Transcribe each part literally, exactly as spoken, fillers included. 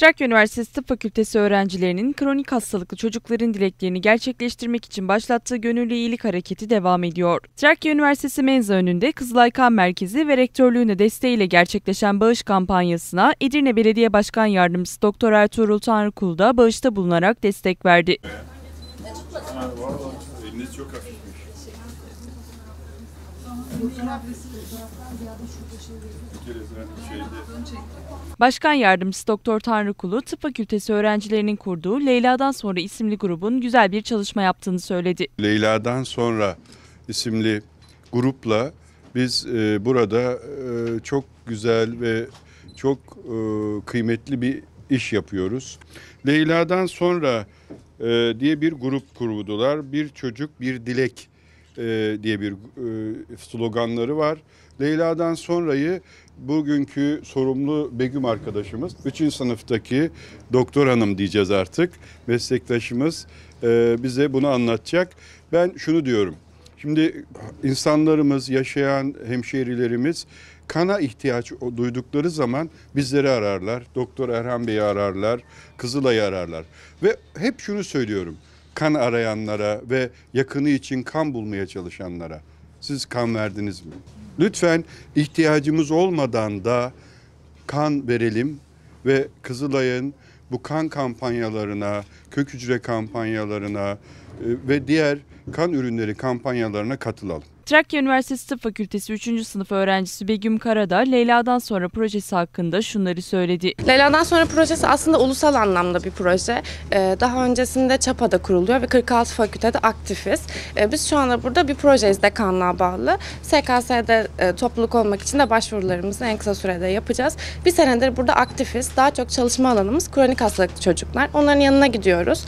Trakya Üniversitesi Tıp Fakültesi öğrencilerinin kronik hastalıklı çocukların dileklerini gerçekleştirmek için başlattığı gönüllü iyilik hareketi devam ediyor. Trakya Üniversitesi Menza önünde Kızılay Kan Merkezi ve rektörlüğüne desteğiyle gerçekleşen bağış kampanyasına Edirne Belediye Başkan Yardımcısı Doktor Ertuğrul Tanrıkul da bağışta bulunarak destek verdi. Başkan Yardımcısı Doktor Tanrıkul'u Tıp Fakültesi öğrencilerinin kurduğu Leyla'dan Sonra isimli grubun güzel bir çalışma yaptığını söyledi. Leyla'dan Sonra isimli grupla biz burada çok güzel ve çok kıymetli bir iş yapıyoruz. Leyla'dan Sonra diye bir grup kurdular. Bir çocuk, bir dilek diye bir sloganları var. Leyla'dan Sonra'yı bugünkü sorumlu Begüm arkadaşımız, üçüncü sınıftaki doktor hanım diyeceğiz artık, meslektaşımız bize bunu anlatacak. Ben şunu diyorum, şimdi insanlarımız, yaşayan hemşehrilerimiz kana ihtiyaç duydukları zaman bizleri ararlar, Doktor Erhan Bey'i ararlar, Kızılay'ı ararlar ve hep şunu söylüyorum. Kan arayanlara ve yakını için kan bulmaya çalışanlara, siz kan verdiniz mi? Lütfen ihtiyacımız olmadan da kan verelim ve Kızılay'ın bu kan kampanyalarına, kök hücre kampanyalarına ve diğer kan ürünleri kampanyalarına katılalım. Trakya Üniversitesi Tıp Fakültesi üçüncü sınıf öğrencisi Begüm Karada, Leyla'dan Sonra projesi hakkında şunları söyledi. Leyla'dan Sonra projesi aslında ulusal anlamda bir proje. Daha öncesinde Çapa'da kuruluyor ve kırk altı fakültede aktifiz. Biz şu anda burada bir projeyiz, dekanlığa bağlı. S K S'de topluluk olmak için de başvurularımızı en kısa sürede yapacağız. Bir senedir burada aktifiz. Daha çok çalışma alanımız kronik hastalıklı çocuklar. Onların yanına gidiyoruz.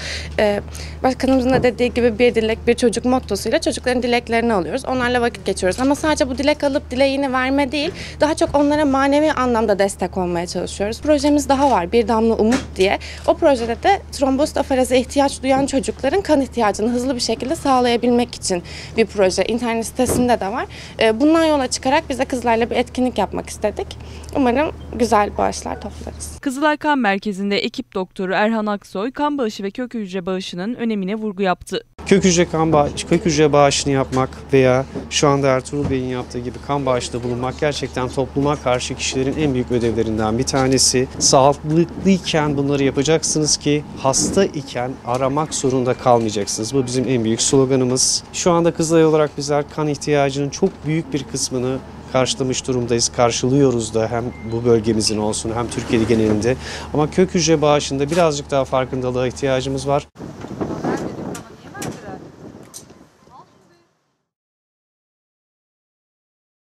Başkanımızın da dediği gibi bir dilek bir çocuk mottosuyla çocukların dileklerini alıyoruz. Onlar vakit geçiyoruz. Ama sadece bu dilek alıp dileğini verme değil, daha çok onlara manevi anlamda destek olmaya çalışıyoruz. Projemiz daha var, Bir Damla Umut diye. O projede de trombositafereze ihtiyaç duyan çocukların kan ihtiyacını hızlı bir şekilde sağlayabilmek için bir proje. İnternet sitesinde de var. Bundan yola çıkarak biz de kızlarla bir etkinlik yapmak istedik. Umarım güzel bağışlar toplarız. Kızılay Kan Merkezi'nde ekip doktoru Erhan Aksoy, kan bağışı ve kök hücre bağışının önemine vurgu yaptı. Kök hücre, kan bağış, kök hücre bağışını yapmak veya şu anda Ertuğrul Bey'in yaptığı gibi kan bağışında bulunmak gerçekten topluma karşı kişilerin en büyük ödevlerinden bir tanesi. Sağlıklıyken bunları yapacaksınız ki hasta iken aramak zorunda kalmayacaksınız. Bu bizim en büyük sloganımız. Şu anda Kızılay olarak bizler kan ihtiyacının çok büyük bir kısmını karşılamış durumdayız, karşılıyoruz da hem bu bölgemizin olsun hem Türkiye genelinde. Ama kök hücre bağışında birazcık daha farkındalığa ihtiyacımız var.